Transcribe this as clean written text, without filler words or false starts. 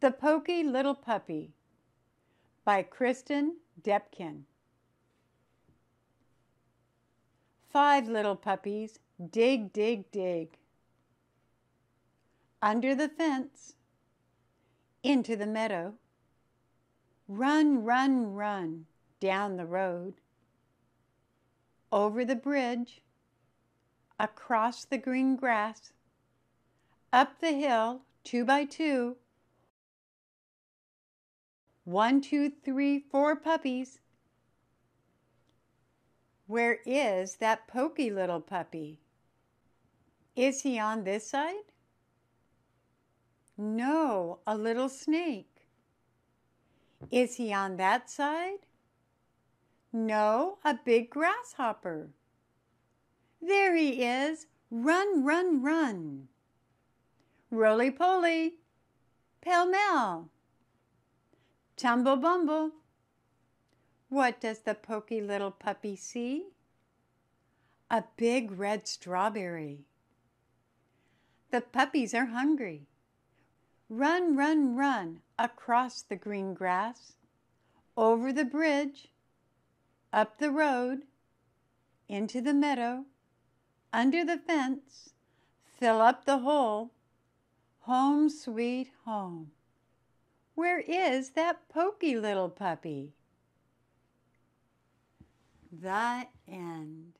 The Poky Little Puppy by Kristen Depkin. 5 little puppies, dig, dig, dig. Under the fence, into the meadow. Run, run, run, down the road. Over the bridge, across the green grass. Up the hill, 2 by 2. 1, 2, 3, 4 puppies. Where is that poky little puppy? Is he on this side? No, a little snake. Is he on that side? No, a big grasshopper. There he is. Run, run, run. Roly-poly, pell-mell, tumble-bumble. What does the poky little puppy see? A big red strawberry. The puppies are hungry. Run, run, run across the green grass, over the bridge, up the road, into the meadow, under the fence, fill up the hole. Home, sweet home. Where is that poky little puppy? The end.